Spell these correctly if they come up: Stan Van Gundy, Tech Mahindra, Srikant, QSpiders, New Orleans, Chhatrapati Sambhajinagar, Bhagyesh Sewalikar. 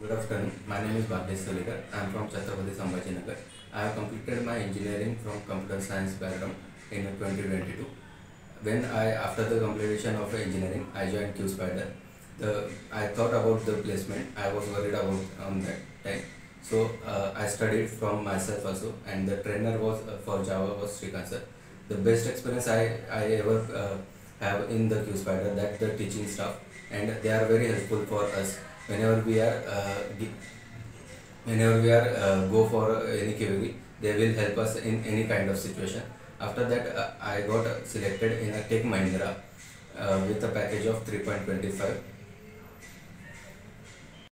Good afternoon, my name is Bhagyesh Sewalikar. I am from Chhatrapati Sambhajinagar. I have completed my engineering from computer science background in 2022. When after the completion of engineering, I joined QSpiders. I thought about the placement. I was worried about that time. So I studied from myself also, and the trainer was for Java was Srikant sir. The best experience I ever have in the QSpiders, that the teaching staff, and they are very helpful for us. Whenever we go for any category, they will help us in any kind of situation. After that, I got selected in a Tech Mahindra with a package of 3.25